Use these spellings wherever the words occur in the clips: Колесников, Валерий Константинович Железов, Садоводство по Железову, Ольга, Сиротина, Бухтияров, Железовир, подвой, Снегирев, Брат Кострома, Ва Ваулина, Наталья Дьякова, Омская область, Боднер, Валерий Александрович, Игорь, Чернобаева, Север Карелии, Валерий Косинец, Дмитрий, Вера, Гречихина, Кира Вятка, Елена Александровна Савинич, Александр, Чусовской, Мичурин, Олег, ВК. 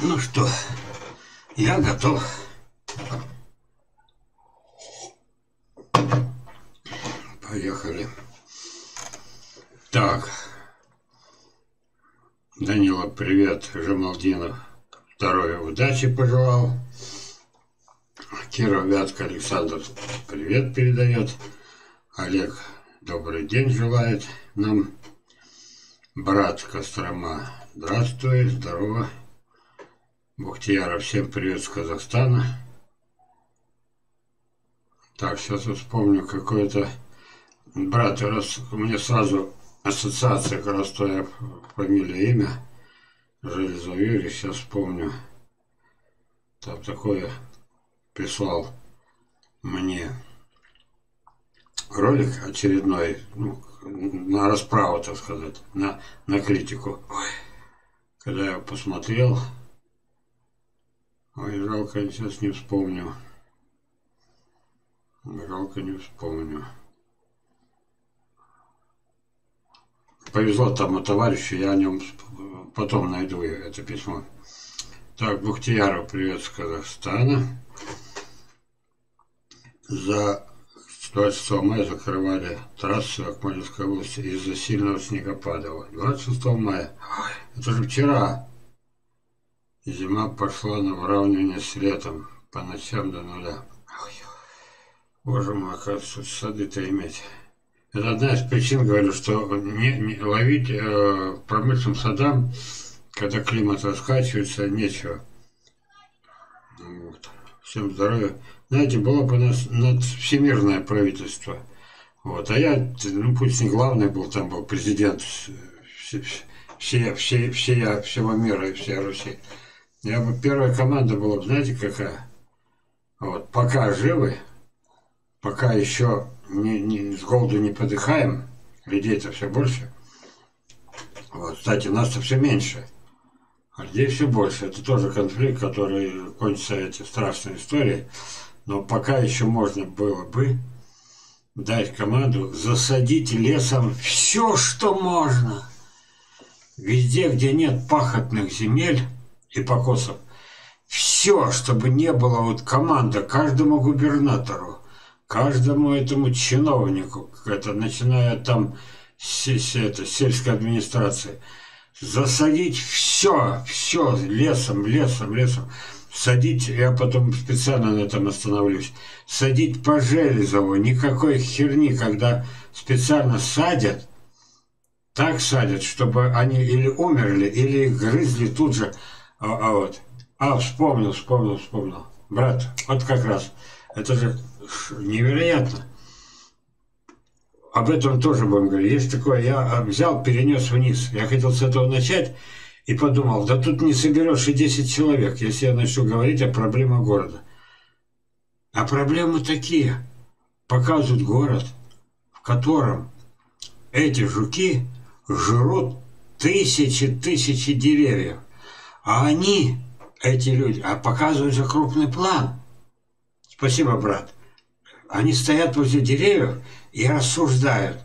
Ну что, я готов. Поехали. Так. Данила, привет, Жамалдинов. Здоровья, удачи пожелал. Кира Вятка, Александр, привет передает. Олег, добрый день желает нам. Брат Кострома, здравствуй, здорово. Бухтияров, всем привет с Казахстана. Так, сейчас вспомню какой-то... Брат, раз мне сразу ассоциация, как раз твоя фамилия, имя, Железовир, сейчас вспомню. Там такое прислал мне ролик очередной, ну, на расправу, так сказать, на критику. Ой, когда я посмотрел... Ой, жалко, я сейчас не вспомню. Жалко, не вспомню. Повезло тому товарищу, я о нем потом найду это письмо. Так, Бухтияров, привет с Казахстана. За 26 мая закрывали трассу в Акмолинской области из-за сильного снегопада. 26 мая. Это же вчера. Зима пошла на выравнивание с летом, по ночам до нуля. Боже мой, оказывается, сады-то иметь. Это одна из причин, говорю, что не ловить промышленным садам, когда климат раскачивается, нечего. Вот. Всем здоровья. Знаете, было бы у нас надвсемирное правительство. Вот. А я, ну пусть не главный был, там был президент всего мира и всей Руси. Я бы, первая команда была, знаете, какая? Вот, пока живы, пока еще с голоду не подыхаем, людей-то все больше. Вот, кстати, нас-то все меньше, а людей все больше. Это тоже конфликт, который кончится эти страшные истории. Но пока еще можно было бы дать команду, засадите лесом все, что можно. Везде, где нет пахотных земель и покосов. Все, чтобы не было вот команда каждому губернатору, каждому этому чиновнику, это, начиная там с сельской администрации, засадить все лесом. Садить, я потом специально на этом остановлюсь, садить по Железову, никакой херни, когда специально садят, так садят, чтобы они или умерли, или их грызли тут же. Вот. Вспомнил. Брат, вот как раз. Это же невероятно. Об этом тоже будем говорить. Есть такое, я взял, перенес вниз. Я хотел с этого начать и подумал, да тут не соберешь и 10 человек, если я начну говорить о проблемах города. А проблемы такие. Показывают город, в котором эти жуки жрут тысячи деревьев. А они, эти люди, показывают же крупный план. Спасибо, брат. Они стоят возле деревьев и рассуждают.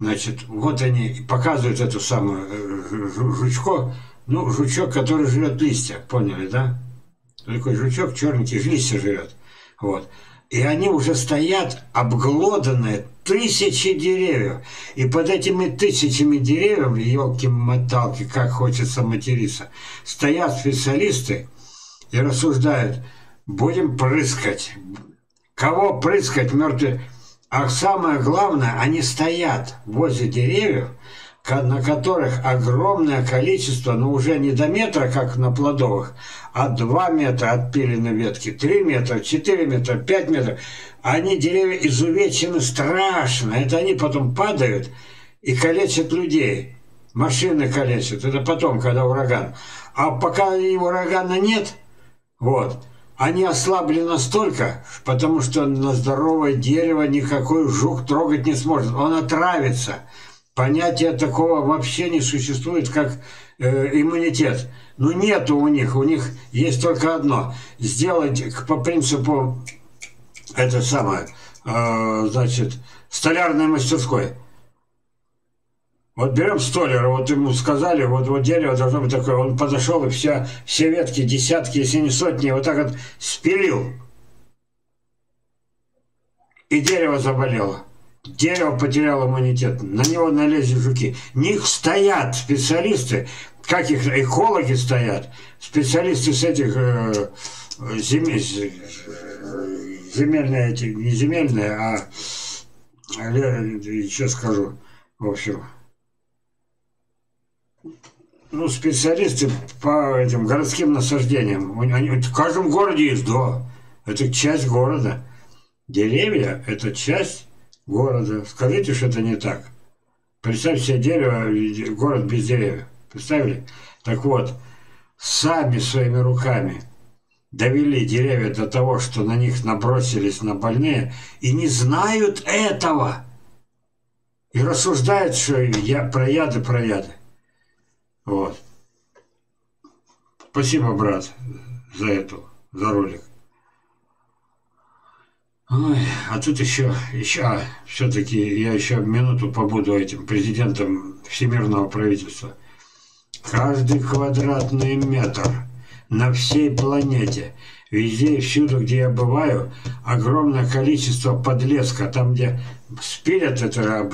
Значит, вот они показывают эту самую жучко. Ну, жучок, который жрет листья, поняли, да? Такой жучок черненький, листья жрет. Вот. И они уже стоят обглоданные тысячи деревьев. И под этими тысячами деревьев, елки-моталки, как хочется материться, стоят специалисты и рассуждают, будем прыскать. Кого прыскать, мертвые? А самое главное, они стоят возле деревьев, на которых огромное количество, но уже не до метра, как на плодовых, а 2 метра отпилены ветки, 3 метра, 4 метра, 5 метров. Они, деревья, изувечены страшно. Это они потом падают и калечат людей. Машины калечат. Это потом, когда ураган. А пока урагана нет, вот, они ослабли настолько, потому что на здоровое дерево никакой жук трогать не сможет. Он отравится. Понятия такого вообще не существует, как иммунитет. Но нету у них есть только одно. Сделать по принципу это самое, значит, столярной мастерской. Вот берем столяра, вот ему сказали, вот дерево должно быть такое. Он подошел и все ветки, десятки, если не сотни, вот так вот спилил. И дерево заболело. Дерево потеряло иммунитет. На него налезли жуки. В них стоят специалисты, как их экологи стоят, специалисты с этих земельные, не земельные, а еще скажу, в общем, ну, специалисты по этим городским насаждениям. Они, в каждом городе есть, да, это часть города. Деревья – это часть города. Скажите, что это не так. Представьте себе дерево, город без деревьев. Представили? Так вот, сами своими руками довели деревья до того, что на них набросились на больные, и не знают этого. И рассуждают, что про яды. Вот. Спасибо, брат, за ролик. Ой, а тут еще все-таки я еще минуту побуду этим президентом всемирного правительства. Каждый квадратный метр на всей планете, везде и всюду, где я бываю, огромное количество подлеска. Там, где спилят эти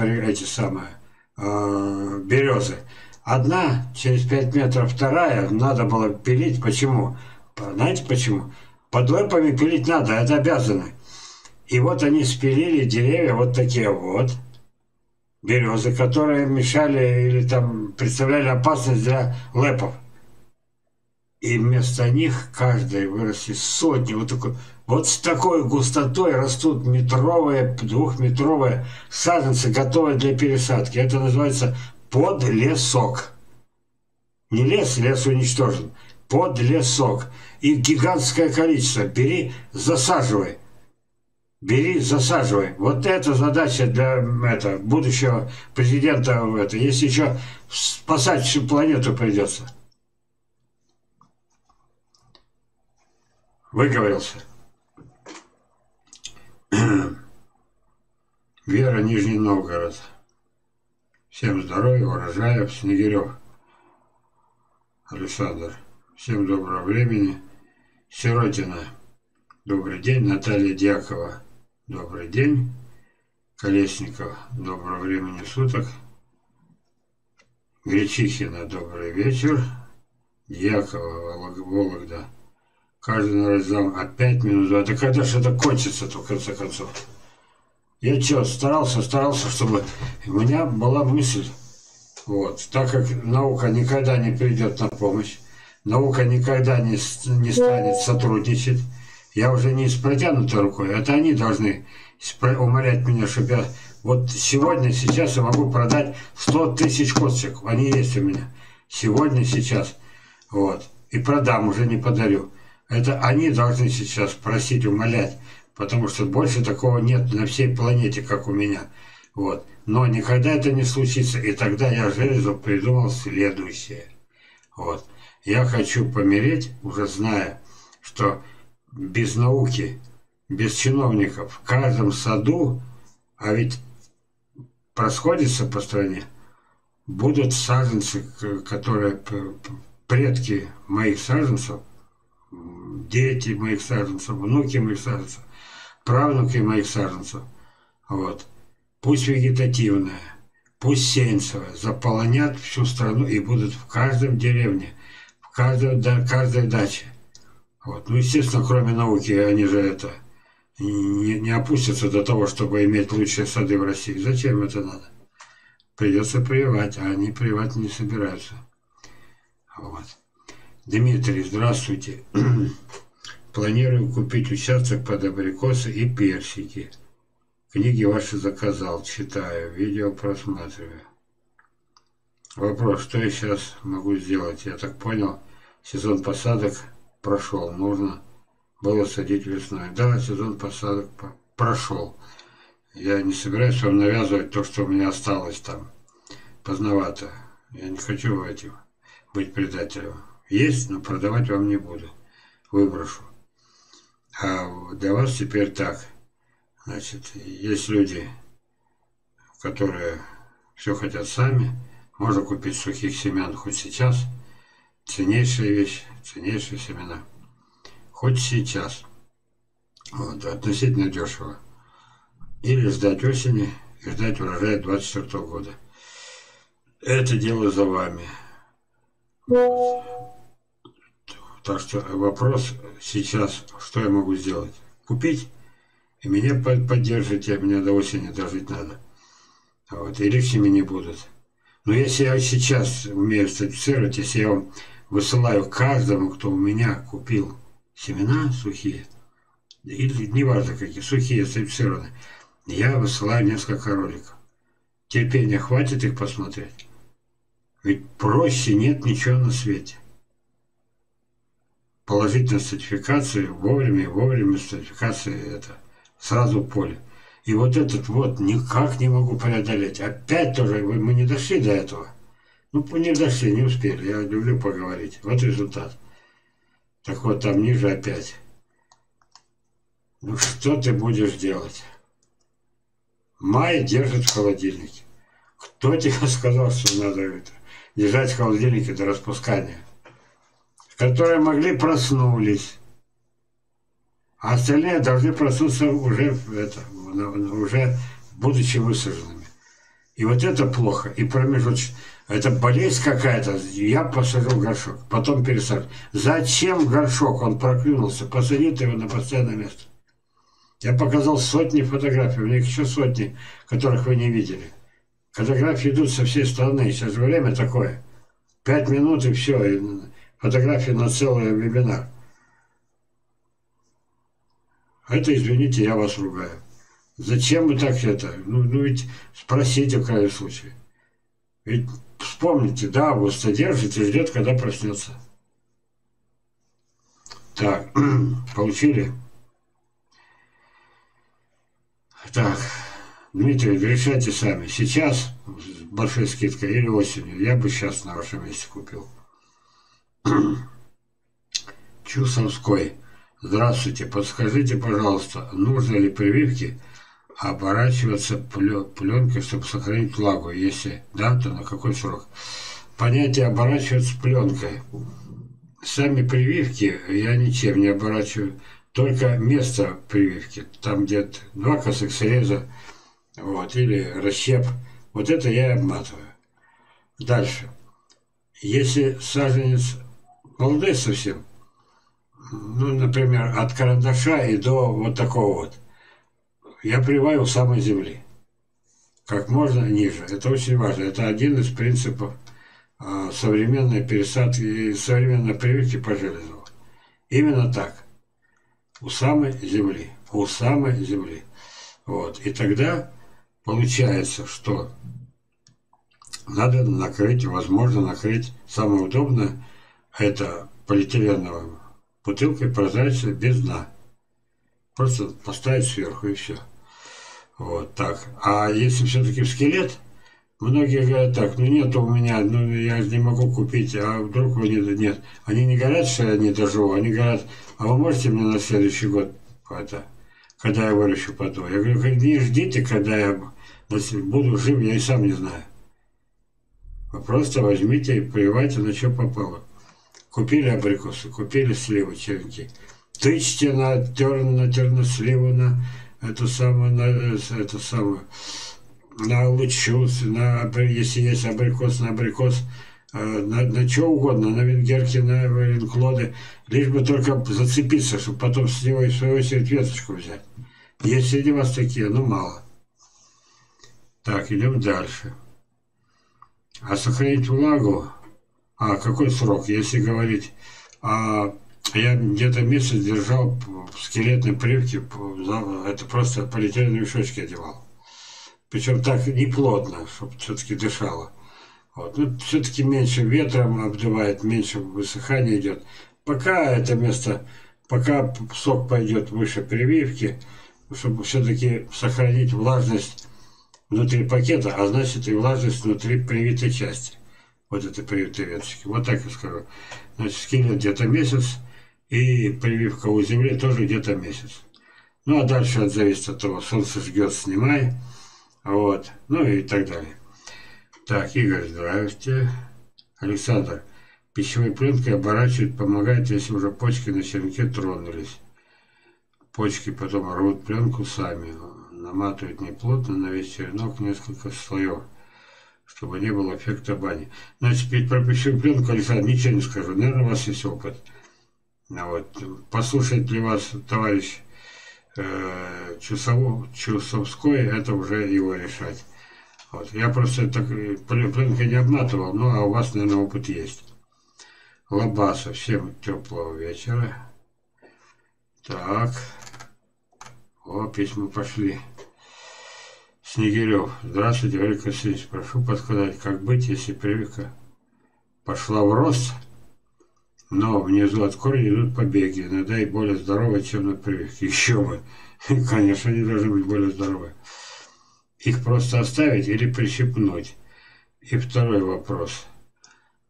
березы. Одна, через 5 метров вторая, надо было пилить. Почему? Знаете почему? Под лэпами пилить надо, это обязаны. И вот они спилили деревья, вот такие вот, березы, которые мешали или там представляли опасность для лэпов. И вместо них каждой выросли сотни. Вот с такой густотой растут метровые, двухметровые саженцы, готовые для пересадки. Это называется подлесок. Не лес, лес уничтожен. Подлесок. И гигантское количество. Бери, засаживай. Бери, засаживай. Вот это задача для будущего президента. Если еще спасать всю планету придется. Выговорился. Вера, Нижний Новгород. Всем здоровья, урожаев, Снегирев. Александр. Всем доброго времени. Сиротина. Добрый день. Наталья Дьякова. Добрый день. Колесников, доброго времени суток. Гречихина, добрый вечер. Якова, Волог, да. Каждый раз зам опять минус 2. Да когда же это кончится-то, в конце концов? Я что, старался, чтобы у меня была мысль. Вот. Так как наука никогда не придет на помощь, наука никогда не станет сотрудничать, я уже не с протянутой рукой, это они должны умолять меня, чтобы я... Вот сегодня, сейчас я могу продать 100 тысяч косточек, они есть у меня. Сегодня, сейчас. Вот. И продам, уже не подарю. Это они должны сейчас просить, умолять, потому что больше такого нет на всей планете, как у меня. Вот. Но никогда это не случится, и тогда я Железов придумал следующее. Вот. Я хочу помереть, уже зная, что... без науки, без чиновников, в каждом саду, а ведь расходятся по стране, будут саженцы, которые предки моих саженцев, дети моих саженцев, внуки моих саженцев, правнуки моих саженцев. Вот. Пусть вегетативная, пусть сеянцевая, заполонят всю страну и будут в каждом деревне, в каждой даче. Вот. Ну, естественно, кроме науки, они же не опустятся до того, чтобы иметь лучшие сады в России. Зачем это надо? Придется прививать, а они прививать не собираются. Вот. Дмитрий, здравствуйте. Планирую купить участок под абрикосы и персики. Книги ваши заказал, читаю, видео просматриваю. Вопрос, что я сейчас могу сделать? Я так понял, сезон посадок... прошел, нужно было садить весной. Да, сезон посадок прошел. Я не собираюсь вам навязывать то, что у меня осталось там. Поздновато. Я не хочу быть предателем. Есть, но продавать вам не буду. Выброшу. А для вас теперь так. Значит, есть люди, которые все хотят сами. Можно купить сухих семян хоть сейчас. Ценнейшая вещь, ценнейшие семена. Хоть сейчас. Вот, относительно дешево. Или ждать осени и ждать урожая 2024 года. Это дело за вами. Так что вопрос сейчас, что я могу сделать? Купить, и меня поддержите, мне до осени дожить надо. Вот, и лишними не будут. Но если я сейчас умею сертифицировать, если я вам высылаю каждому, кто у меня купил семена сухие, или неважно какие, сухие, сертифицированные, я высылаю несколько роликов. Терпения хватит их посмотреть? Ведь проще нет ничего на свете. Положительная сертификация, вовремя сертификация, это сразу в поле. И вот этот вот никак не могу преодолеть. Опять тоже мы не дошли до этого. Ну, не дошли, не успели. Я люблю поговорить. Вот результат. Так вот, там ниже опять. Ну, что ты будешь делать? Май держит в холодильнике. Кто тебе сказал, что надо это держать в холодильнике до распускания? Которые могли проснулись. А остальные должны проснуться уже, уже будучи высаженными. И вот это плохо. И промежуточно. Это болезнь какая-то. Я посадил горшок, потом пересаживаю. Зачем горшок? Он проклюнулся. Посадит его на постоянное место. Я показал сотни фотографий. У них еще сотни, которых вы не видели. Фотографии идут со всей страны. Сейчас же время такое. 5 минут и все. И фотографии на целый вебинар. Это, извините, я вас ругаю. Зачем вы так это? Ну ведь спросите в крайнем случае. Ведь вспомните, да, вы содержите и ждет, когда проснется. Так, получили? Так, Дмитрий, решайте сами. Сейчас с большой скидкой или осенью. Я бы сейчас на вашем месте купил. Чусовской. Здравствуйте, подскажите, пожалуйста, нужно ли прививки оборачиваться пленкой, чтобы сохранить влагу? Если да, то на какой срок? Понятие оборачиваться пленкой. Сами прививки я ничем не оборачиваю, только место прививки, там где 2 косых среза, вот, или расщеп, вот это я и обматываю. Дальше. Если саженец молодой совсем, ну, например, от карандаша и до вот такого вот. Я прививаю самой земли. Как можно ниже. Это очень важно. Это один из принципов современной пересадки и современной прививки по Железову. Именно так. У самой земли. У самой земли. Вот. И тогда получается, что надо накрыть, возможно, накрыть самое удобное, это полиэтиленовым. Бутылкой прозрачной, без дна. Просто поставить сверху и все. Вот так. А если все-таки в скелет, многие говорят так, ну нет у меня, ну я не могу купить, а вдруг вы нет. Они не говорят, что я не доживу, они говорят, а вы можете мне на следующий год, это, когда я выращу потом? Я говорю, не ждите, когда я буду жив, я и сам не знаю. Вы просто возьмите и прививайте на что попало. Купили абрикосы, купили сливы черенки. Тычьте на терносливу, на эту самую, на лучу, на, если есть абрикос, на что угодно, на венгерки, на валенклоды, лишь бы только зацепиться, чтобы потом с него и свою веточку взять. Есть среди вас такие, ну мало. Так, идем дальше. А сохранить влагу? А какой срок? Если говорить, я где-то месяц держал скелетные прививки, это просто полиэтиленовые мешочки одевал. Причем так неплотно, чтобы все-таки дышало. Вот. Ну, все-таки меньше ветром обдувает, меньше высыхания идет. Пока это место, пока сок пойдет выше прививки, чтобы все-таки сохранить влажность внутри пакета, а значит и влажность внутри привитой части. Вот это привитые веточки. Вот так я скажу. Значит, скелет где-то месяц, и прививка у земли тоже где-то месяц. Ну, а дальше он зависит от того, солнце жгет, снимай. Вот. Ну, и так далее. Так, Игорь, здравствуйте. Александр. Пищевой пленкой оборачивает, помогает, если уже почки на черенке тронулись. Почки потом рвут пленку сами. Наматывают неплотно на весь черенок несколько слоев, чтобы не было эффекта бани. Значит, про пищевую пленку, Александр, ничего не скажу. Наверное, у вас есть опыт. Вот. Послушает ли вас товарищ Чусовской, это уже его решать. Вот. Я просто так пленкой не обматывал, ну а у вас, наверное, опыт есть. Лобаса, всем теплого вечера. Так. О, письма пошли. Снегирев. Здравствуйте, Валерий Косинец. Прошу подсказать, как быть, если прививка пошла в рост, но внизу от корня идут побеги, иногда и более здоровые, чем на прививке. Еще бы. Конечно, они должны быть более здоровые. Их просто оставить или прищипнуть? И второй вопрос.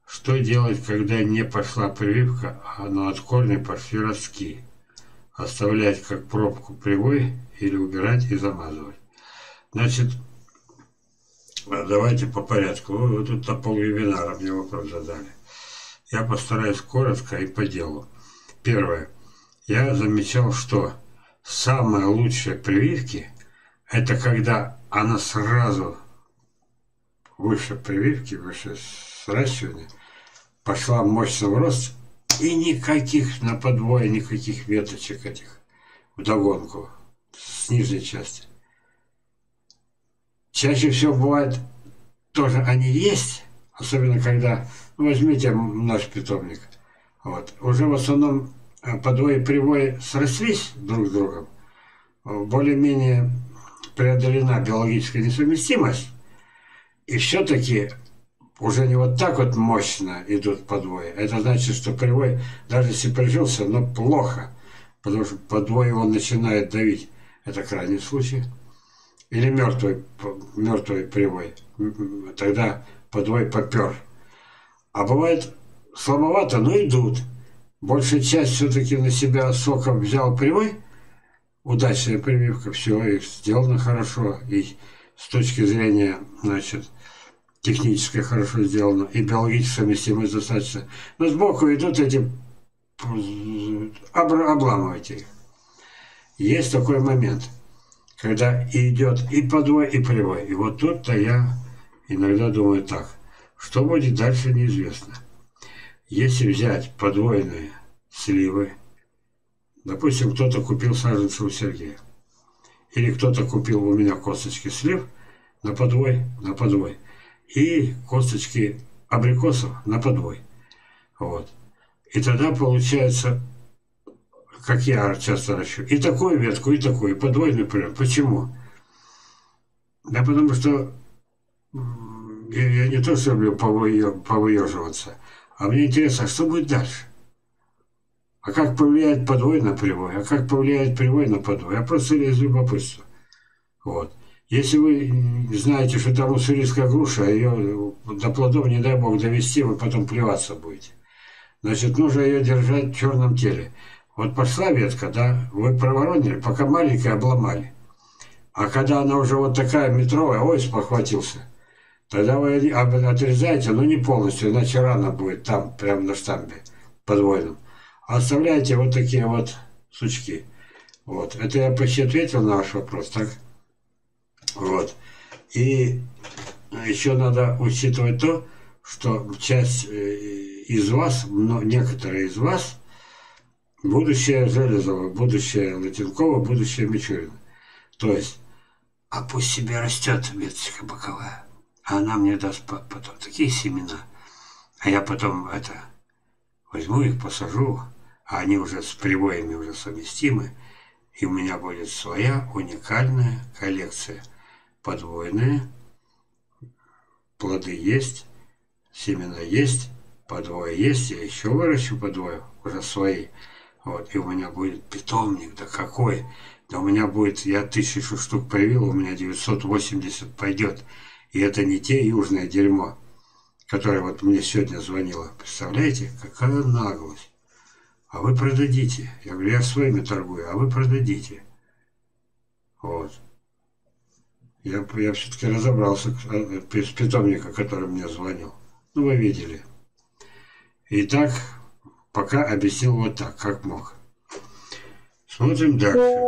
Что делать, когда не пошла прививка, но от корня пошли ростки? Оставлять как пробку привой или убирать и замазывать? Значит, давайте по порядку. Вы тут на пол-вебинара мне вопрос задали. Я постараюсь коротко и по делу. Первое. Я замечал, что самые лучшие прививки — это когда она сразу выше прививки, выше сращивания, пошла мощно в рост, и никаких на подвое, никаких веточек этих вдогонку с нижней части. Чаще всего бывает, тоже они есть, особенно когда, ну, возьмите наш питомник, вот, уже в основном подвое и привое срослись друг с другом, более-менее преодолена биологическая несовместимость, и все-таки уже не вот так вот мощно идут подвои. Это значит, что привой, даже если прижился, но плохо, потому что подвой он начинает давить. Это крайний случай. Или мертвый привой. Тогда подвой попер. А бывает слабовато, но идут. Большая часть все-таки на себя соком взял привой. Удачная прививка, все, и сделано хорошо, и с точки зрения, значит, технической хорошо сделано, и биологическая совместимость достаточно. Но сбоку идут эти, обламывайте их. Есть такой момент, когда идет и подвой, и привой. И вот тут-то я иногда думаю так, что будет дальше, неизвестно. Если взять подвойные сливы, допустим, кто-то купил саженцы у Сергея. Или кто-то купил у меня косточки слив на подвой. И косточки абрикосов на подвой. Вот. И тогда получается, как я часто ращу, и такую ветку, и такую, и подвойный прием. Почему? Да потому что я не то, что люблю повыеживаться, а мне интересно, что будет дальше. А как повлияет подвой на привой? А как повлияет привой на подвой? Я просто из любопытства. Вот. Если вы знаете, что там уссурийская груша, ее до плодов, не дай бог, довести, вы потом плеваться будете. Значит, нужно ее держать в черном теле. Вот пошла ветка, да, вы проворонили, пока маленькая, обломали. А когда она уже вот такая метровая, ой, спохватился, тогда вы отрезаете, но не полностью, иначе рана будет там, прямо на штамбе подвойном. Оставляйте вот такие вот сучки. Вот. Это я почти ответил на ваш вопрос, так? Вот. И еще надо учитывать то, что часть из вас, но некоторые из вас, будущее Железова, будущее Лысенкова, будущее Мичурина. То есть, а пусть себе растет веточка боковая, а она мне даст потом такие семена, а я потом это возьму их, посажу, а они уже с привоями уже совместимы, и у меня будет своя уникальная коллекция. Подвойные, плоды есть, семена есть, подвое есть, я еще выращу подвое, уже свои. Вот, и у меня будет питомник, да какой, да у меня будет, я 1000 штук привил, у меня 980 пойдет, и это не те южное дерьмо, которая вот мне сегодня звонила. Представляете, какая наглость. А вы продадите. Я говорю, я своими торгую, а вы продадите. Вот. Я все-таки разобрался с питомника, который мне звонил. Ну, вы видели. И так, пока объяснил вот так, как мог. Смотрим дальше.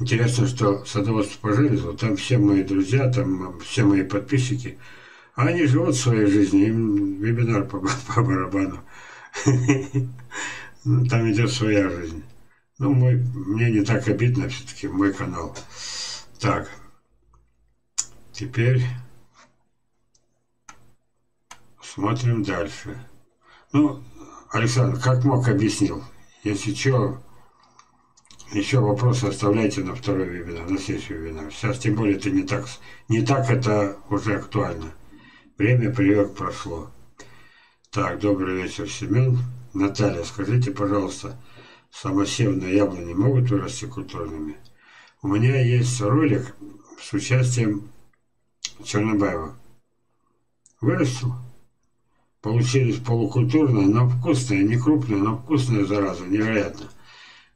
Интересно, что садоводство по Железову, там все мои друзья, там все мои подписчики, а они живут своей жизнью, им вебинар по барабану. Там идет своя жизнь. Ну, мне не так обидно, все-таки мой канал. Так, теперь смотрим дальше. Ну, Александр, как мог, объяснил. Если что, еще вопросы оставляйте на второй вебинар, на следующий вебинар. Сейчас, тем более, это не так это уже актуально. Время привык прошло. Так, добрый вечер, Семен. Наталья, скажите, пожалуйста, самосевные яблони могут вырасти культурными? У меня есть ролик с участием Чернобаева. Вырастил? Получились полукультурные, но вкусные, не крупные, но вкусные, зараза, невероятно.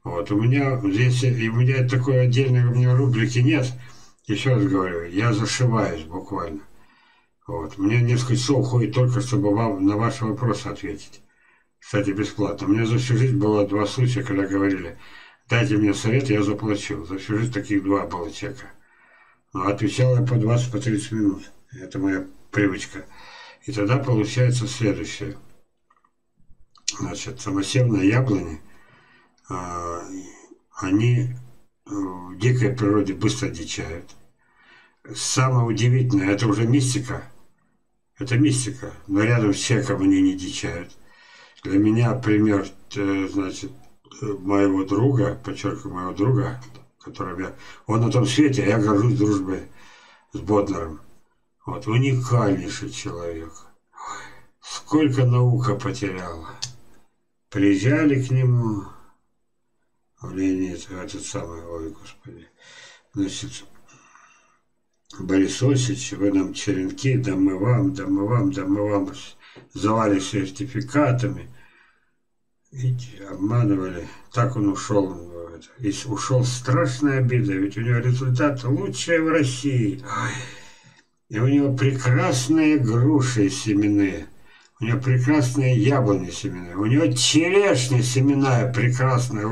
Вот, у меня такой отдельной рубрики нет, еще раз говорю, я зашиваюсь буквально. Вот, мне несколько часов уходит только, чтобы вам на ваши вопросы ответить. Кстати, бесплатно. У меня за всю жизнь было два случая, когда говорили, дайте мне совет, я заплачу. За всю жизнь таких два было чека. Но отвечал я по 20-30 минут. Это моя привычка. И тогда получается следующее. Значит, самосевные яблони, они в дикой природе быстро дичают. Самое удивительное, это уже мистика. Это мистика. Но рядом с человеком они не дичают. Для меня пример, значит, моего друга, подчеркиваю, моего друга, которого я... Он на том свете, а я горжусь дружбой с Боднером. Вот, уникальнейший человек. Сколько наука потеряла. Приезжали к нему... ой, господи. Значит, Борис Осич, вы нам черенки, да мы вам, да мы вам, да мы вам... Завали сертификатами и обманывали. Так он ушел. И ушел страшная обида, ведь у него результат лучший в России. И у него прекрасные груши семенные, у него прекрасные яблони семенные, у него черешни семенная прекрасная.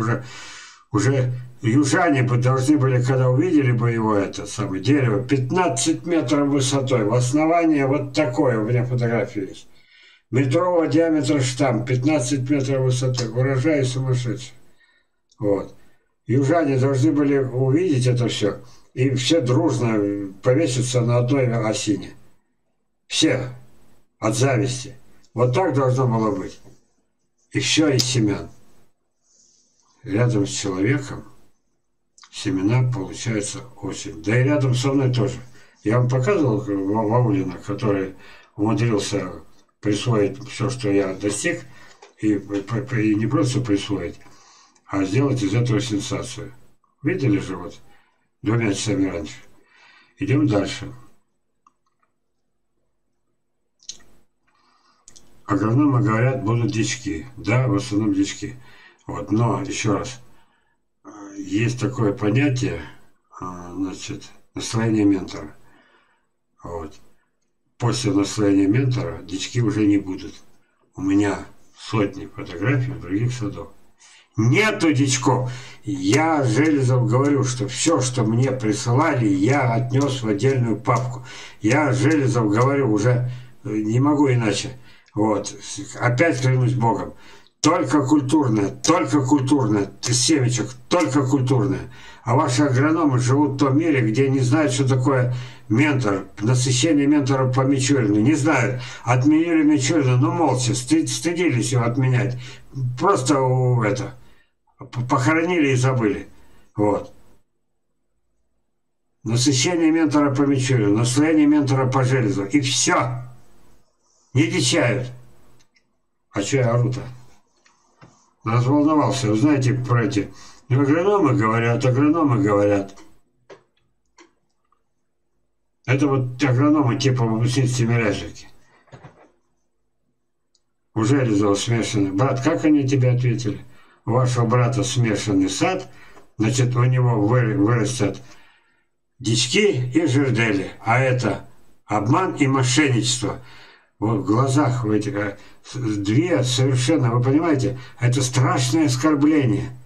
Уже южане бы должны были, когда увидели бы его это самое дерево, 15 метров высотой. В основании вот такое, у меня фотографии есть. Метрового диаметра штамм, 15 метров высоты, урожай сумасшедший. Вот. Южане должны были увидеть это все, и все дружно повеситься на одной осине. Все. От зависти. Вот так должно было быть. Еще и семян. Рядом с человеком семена получаются очень. Да и рядом со мной тоже. Я вам показывал Ва Ваулина, который умудрился... присвоить все, что я достиг, и не просто присвоить, а сделать из этого сенсацию. Видели же вот 2 часами раньше. Идем дальше. Агрономы говорят, будут дички. Да, в основном дички. Вот, но еще раз, есть такое понятие, значит, настроение ментора. Вот. После настроения ментора дички уже не будут. У меня сотни фотографий других садов. Нету дичков. Я, Железов, говорю, что все, что мне присылали, я отнес в отдельную папку. Я, Железов, говорю, уже не могу иначе. Вот. Опять клянусь Богом. Только культурное, только культурное. Семечек, только культурное. А ваши агрономы живут в том мире, где не знают, что такое ментор. Насыщение ментора по Мичурину. Не знают. Отменили Мичурина, но молча. Стыдились его отменять. Просто это похоронили и забыли. Вот. Насыщение ментора по Мичурину. Настроение ментора по Железу. И все. Не дичают. А что я ору-то? Разволновался. Вы знаете про эти... Ну, агрономы говорят, агрономы говорят. Это вот агрономы типа выпускницы Миряжики. У Железова смешаны. Брат, как они тебе ответили? вашего брата смешанный сад, значит, у него вырастет дички и жердели. А это обман и мошенничество. Вот в глазах в этих две совершенно, вы понимаете, это страшное оскорбление.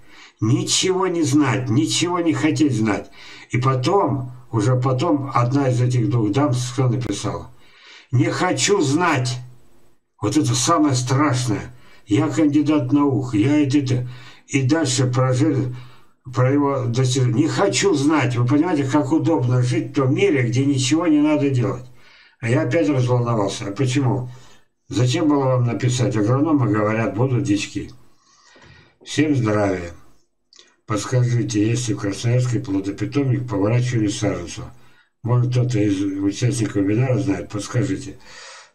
Ничего не знать, ничего не хотеть знать. И потом, уже потом, одна из этих двух дам что написала? «Не хочу знать». Вот это самое страшное. Я кандидат наук, я это... И дальше прожили... про его достижение. Не хочу знать. Вы понимаете, как удобно жить в том мире, где ничего не надо делать. А я опять разволновался. А почему? Зачем было вам написать? Агрономы говорят, будут дички. Всем здравия. Подскажите, есть ли в Красноярске плодопитомник по выращиванию саженцев? Может, кто-то из участников вебинара знает? Подскажите.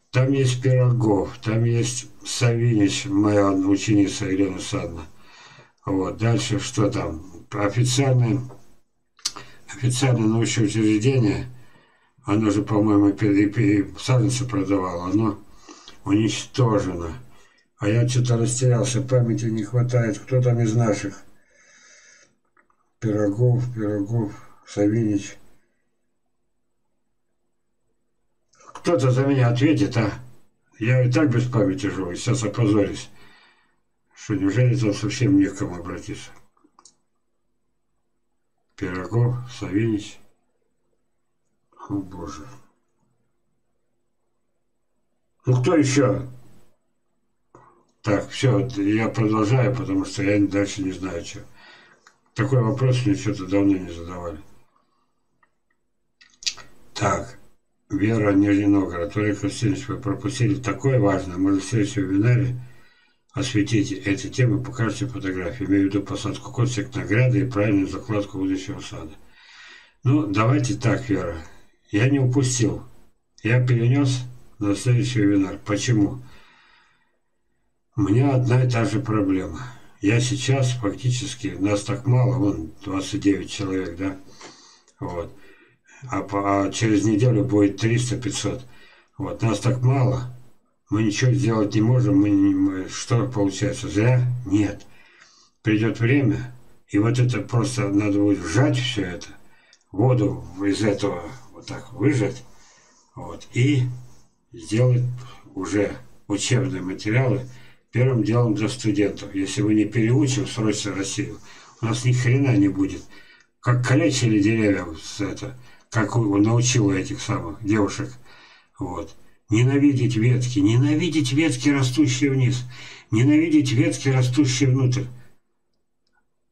Там есть Пирогов, там есть Савинич, моя ученица Елена Александровна. Вот. Дальше что там? Официальное научное учреждение, оно же, по-моему, и саженцы продавало, оно уничтожено. А я что-то растерялся, памяти не хватает. Кто там из наших? Пирогов, Савинич. Кто-то за меня ответит, а? Я и так без памяти живу, сейчас опозорюсь. Что, неужели там совсем не к кому обратиться? Пирогов, Савинич. О, Боже. Ну, кто еще? Так, все, я продолжаю, потому что я дальше не знаю, что. Такой вопрос мне что-то давно не задавали. Так, Вера, Нижний Новгород. Валерий Косинец, вы пропустили такое важное. Может, в следующем вебинаре осветите эти темы, покажите фотографии. Имею в виду посадку костик на гряды и правильную закладку будущего сада. Ну, давайте так, Вера. Я не упустил. Я перенес на следующий вебинар. Почему? У меня одна и та же проблема. Я сейчас фактически, нас так мало, вон 29 человек, да? Вот. А через неделю будет 300-500. Вот, нас так мало. Мы ничего сделать не можем, что получается, зря? Нет. Придет время, и вот это просто надо будет сжать все это, воду из этого вот так выжать, вот, и сделать уже учебные материалы, первым делом для студентов. Если мы не переучим срочно Россию, у нас ни хрена не будет. Как калечили деревья, это, как научила этих самых девушек, вот. Ненавидеть ветки, растущие вниз, ненавидеть ветки, растущие внутрь.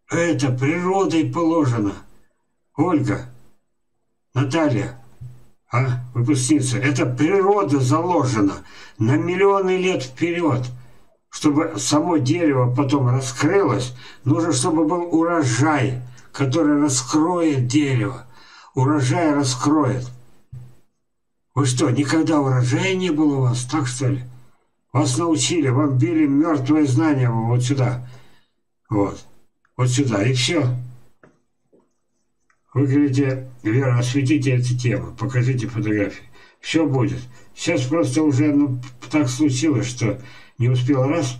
Это природой положено. Ольга, Наталья, выпускница, это природа заложена на миллионы лет вперед. Чтобы само дерево потом раскрылось, нужно, чтобы был урожай, который раскроет дерево. Урожай раскроет. Вы что, никогда урожая не было у вас, так что ли? Вас научили, вам били мертвые знания вот сюда. Вот сюда, и все. Вы говорите, Вера, осветите эти темы, покажите фотографии. Все будет. Сейчас просто уже, ну, так случилось, что не успел раз,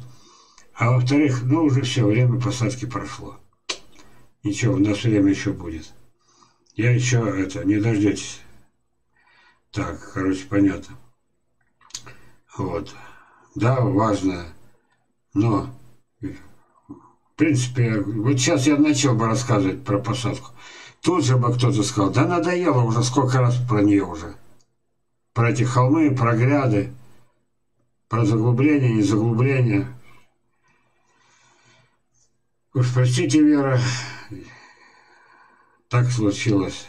а во-вторых, ну, уже все, время посадки прошло. Ничего, у нас время еще будет. Я еще, не дождетесь. Так, короче, понятно. Вот. Да, важно. Но, в принципе, вот сейчас я начал бы рассказывать про посадку. Тут же бы кто-то сказал, да надоело уже, сколько раз про нее уже. Про эти холмы, про гряды, про заглубление, не заглубление. Уж простите, Вера, так случилось.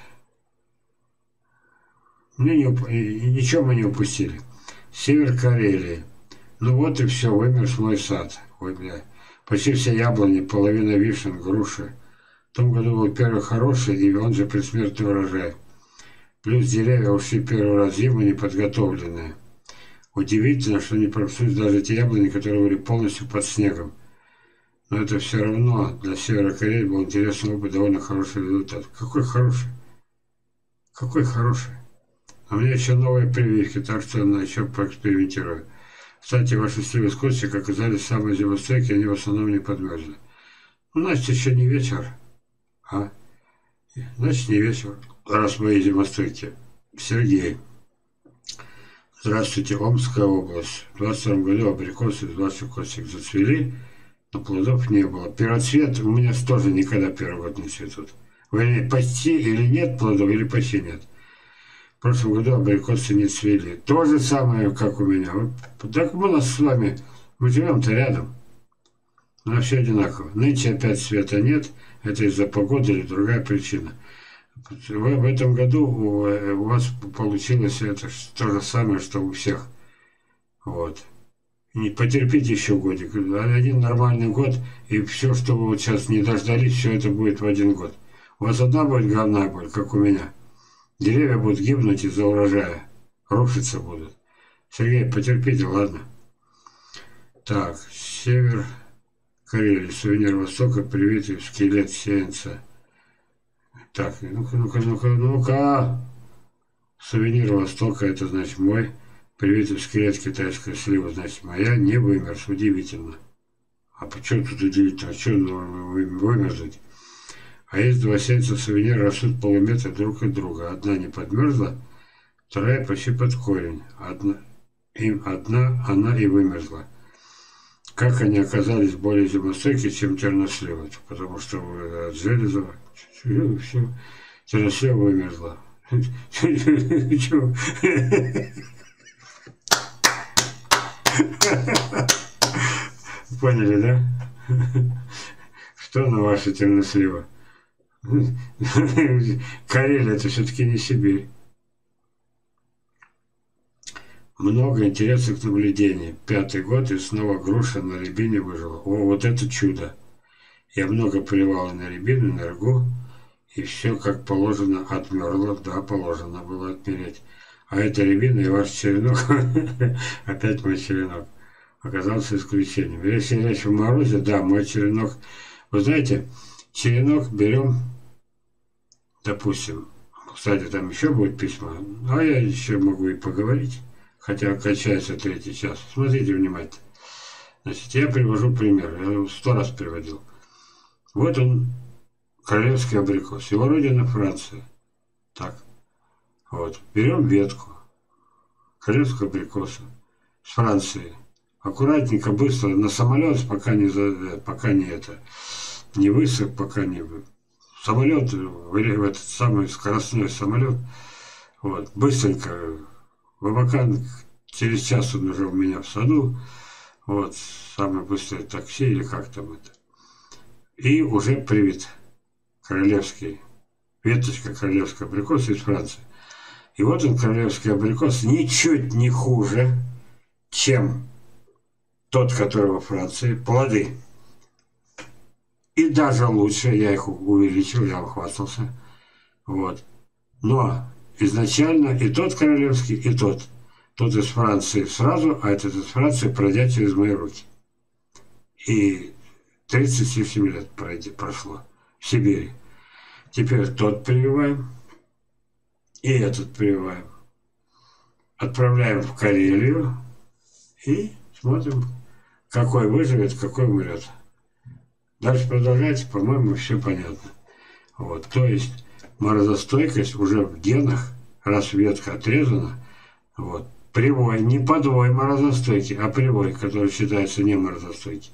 Ничего мы не упустили. Север Карелии. Ну вот и все, вымерз мой сад. Ой, бля. Почти все яблони, половина вишен, груши. В том году был первый хороший, и он же предсмертный урожай. Плюс деревья ушли первый раз зиму неподготовленные. Удивительно, что не пропсуют даже те яблони, которые были полностью под снегом. Но это все равно для Севера Карелии был интересный опыт, довольно хороший результат. Какой хороший? Какой хороший? А у меня еще новые прививки, так что я еще поэкспериментирую. Кстати, ваши сливы с костик оказались самые зимостойкие, они в основном не подмерзли. Значит, еще не вечер. А? Значит, не вечер, раз мы едем в стойке. Сергей. Здравствуйте, Омская область. В 22 году абрикосы 20 косик зацвели, но плодов не было. Первоцвет у меня тоже никогда первый год не цветут. Вернее, почти или нет плодов, или почти нет. В прошлом году абрикосы не цвели. То же самое, как у меня. Так было с вами. Мы живем-то рядом. Но все одинаково. Нынче опять света нет. Это из-за погоды или другая причина. В этом году у вас получилось это то же самое, что у всех. Вот. Не потерпите еще годик. Один нормальный год, и все, что вы вот сейчас не дождались, все это будет в один год. У вас одна будет головная боль, как у меня. Деревья будут гибнуть из-за урожая. Рушиться будут. Сергей, потерпите, ладно? Так, Север Карелии, сувенир Востока, привитый скелет сеянца. Так, ну-ка. Сувенир Востока, это значит мой. Привитый скелет китайская слива, значит моя. Не вымер, удивительно. А почему тут удивительно? А что вымерзнуть? А есть два сеянца сувенира, растут полуметра друг от друга. Одна не подмерзла, вторая почти под корень. Одна она и вымерзла. Как они оказались более зимостойкие, чем черносливы? Потому что от Железова чуть-чуть, все, чернослива вымерзла. Поняли, да? Что на ваша чернослива? Карелия — это все-таки не Сибирь. Много интересных наблюдений. 5-й год, и снова груша на рябине выжила. О, вот это чудо! Я много поливала на рябину, на ргу, и все как положено отмерло. Да, положено было отмереть. А это рябина и ваш черенок. Опять мой черенок оказался исключением. Если речь в морозе, да, мой черенок. Вы знаете, черенок берем, допустим, кстати, там еще будет письмо, а я еще могу и поговорить. Хотя качается 3-й час. Смотрите внимательно. Значит, я привожу пример. Я его 100 раз приводил. Вот он, королевский абрикос. Его родина Франция. Так. Вот. Берем ветку королевского абрикоса с Франции. Аккуратненько, быстро на самолет, пока не высох, пока не... Самолет, в этот самый скоростной самолет. Вот. Быстренько. Бабакан, через час он уже у меня в саду, вот, самое быстрое такси или как там это. И уже привит королевский, веточка королевского абрикоса из Франции. И вот он, королевский абрикос, ничуть не хуже, чем тот, который во Франции, плоды. И даже лучше, я их увеличил, я ухвастался, вот. Но... Изначально и тот королевский, и тот. Тот из Франции сразу, а этот из Франции, пройдя через мои руки. И 37 лет прошло в Сибири. Теперь тот прививаем, и этот прививаем. Отправляем в Карелию и смотрим, какой выживет, какой умрет. Дальше продолжать, по-моему, все понятно. Вот, то есть... Морозостойкость уже в генах, раз ветка отрезана, вот, привой, не подвой морозостойки, а привой, который считается не морозостойким.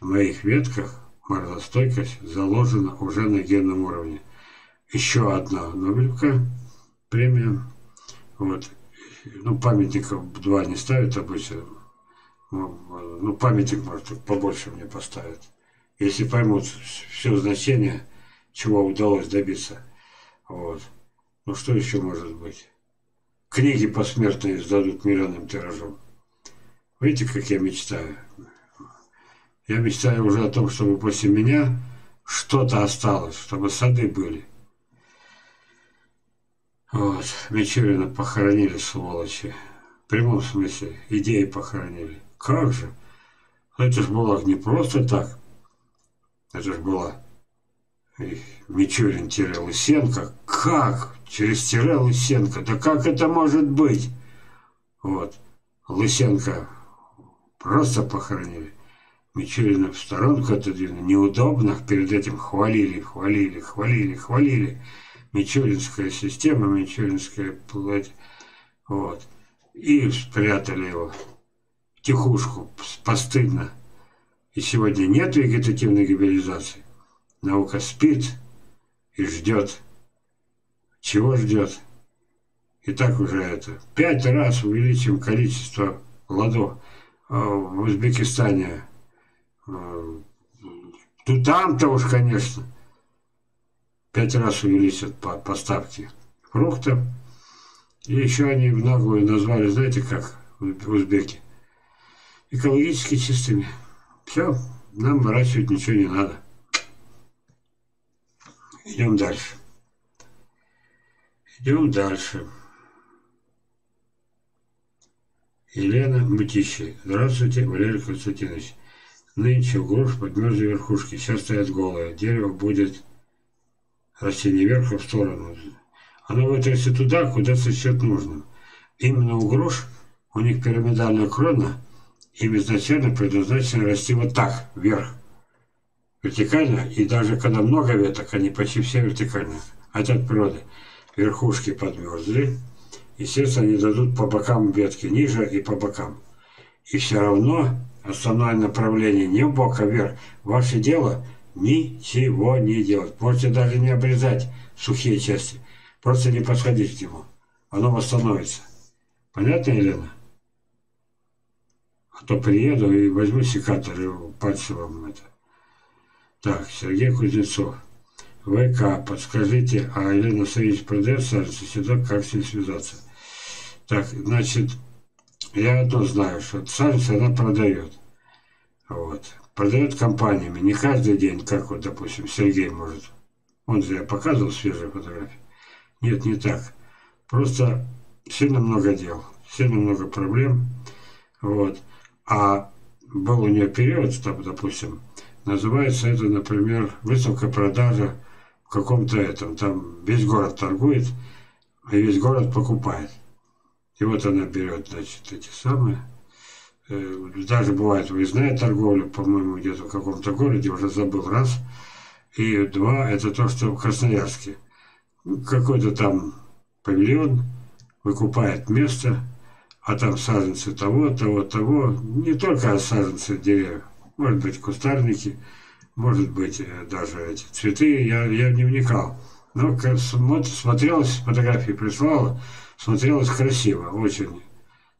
В моих ветках морозостойкость заложена уже на генном уровне. Еще одна Нобелевка, премия, вот, ну, памятников 2 не ставят обычно, ну, памятник, может, побольше мне поставят, если поймут все значение, чего удалось добиться. Вот. Ну что еще может быть? Книги посмертные издадут миллионным тиражом. Видите, как я мечтаю? Я мечтаю уже о том, чтобы после меня что-то осталось, чтобы сады были. Вот. Мичурина похоронили, сволочи. В прямом смысле. Идеи похоронили. Как же? Это ж было не просто так. Это ж было... Мичурин тире Лысенко. Как? Через тире Лысенко. Да как это может быть? Вот. Лысенко просто похоронили. Мичурина в сторонку отодвинул. Неудобно. Перед этим хвалили. Мичуринская система, мичуринское платье. Вот. И спрятали его. Тихушку. Постыдно. И сегодня нет вегетативной гибридизации. Наука спит и ждет. Чего ждет? И так уже это. 5 раз увеличим количество ладов в Узбекистане. Ну там-то уж, конечно, 5 раз увеличат поставки фруктов. И еще они в наглую назвали, знаете как, узбеки, экологически чистыми. Все, нам выращивать ничего не надо. Идем дальше. Идем дальше. Елена Мытищи. Здравствуйте, Валерий Константинович. Нынче груш подмерзли верхушки. Сейчас стоят голые. Дерево будет расти не вверх, а в сторону. Оно вытрясется туда, куда сочет нужно. Именно у груш, у них пирамидальная крона, им изначально предназначено расти вот так, вверх. Вертикально. И даже когда много веток, они почти все вертикальные. Это от природы. Верхушки подмерзли. Естественно, они дадут по бокам ветки ниже и по бокам. И все равно основное направление не в бок, а вверх. Ваше дело ничего не делать. Можете даже не обрезать сухие части. Просто не подходить к нему. Оно восстановится. Понятно, Елена? А то приеду и возьму секатор и пальцы вам это. Так, Сергей Кузнецов. ВК, подскажите, а Елена Савинич продает саженцы, сюда как с ним связаться? Так, значит, я одно знаю, что саженцы она продает. Вот. Продает компаниями, не каждый день, как вот, допустим, Сергей может. Он же я показывал свежие фотографии. Нет, не так. Просто сильно много дел, сильно много проблем. Вот. А был у нее период, там, допустим, называется это, например, выставка-продажа в каком-то этом, там весь город торгует, и весь город покупает. И вот она берет, значит, эти самые, даже бывает выездная торговля, по-моему, где-то в каком-то городе, уже забыл, раз. И два, это то, что в Красноярске. Какой-то там павильон выкупает место, а там саженцы того, того, того, не только саженцы деревьев. Может быть, кустарники, может быть, даже эти цветы, я не вникал. Но смотрелось, фотографии прислала, смотрелось красиво, очень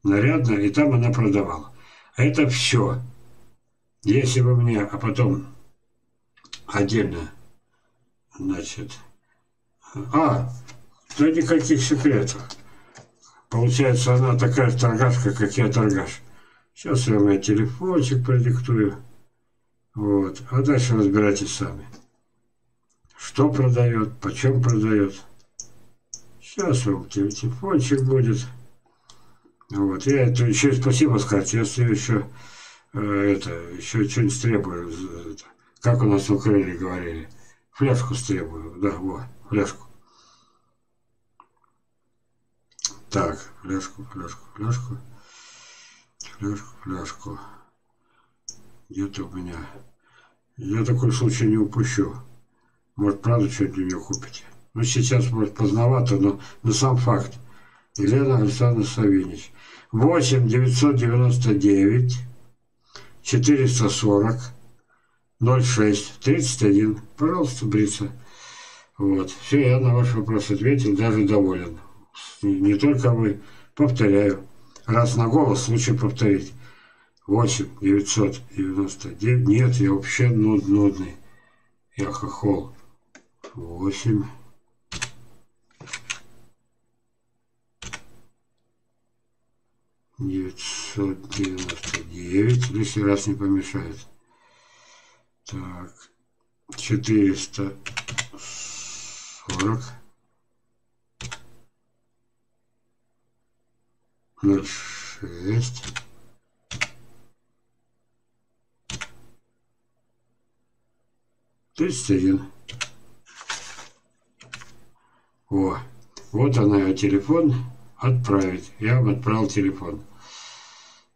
нарядно, и там она продавала. Это все. Если бы мне, а потом отдельно, значит... А, да никаких секретов. Получается, она такая торгашка, как я торгаш. Сейчас я мой телефончик продиктую. Вот. А дальше разбирайтесь сами. Что продает, почем продает. Сейчас у телефончик будет. Вот. Я это еще и спасибо сказать, если еще это, еще что-нибудь требую. Как у нас в Украине говорили. Фляжку требую. Да, вот, фляжку. Так, фляжку. Фляжку. Где-то у меня. Я такой случай не упущу. Может, правда, что-нибудь для нее купите. Ну, сейчас, может, поздновато, но сам факт. Елена Александровна Савинич. 8-999-440-06-31. Пожалуйста, бриться. Вот. Все, я на ваш вопрос ответил, даже доволен. Не только вы. Повторяю. Раз на голос лучше повторить. 8-999. Нет, я вообще нудный. Я хохол. 8-999. Лишний раз не помешает. Так. 440. 06 31. О, вот она ее телефон. Отправить. Я вам отправил телефон.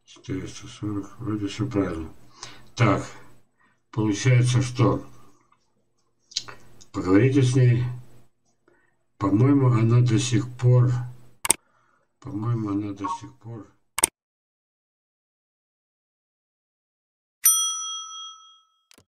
440. Вроде все правильно. Так, получается, что поговорите с ней. По-моему, она до сих пор...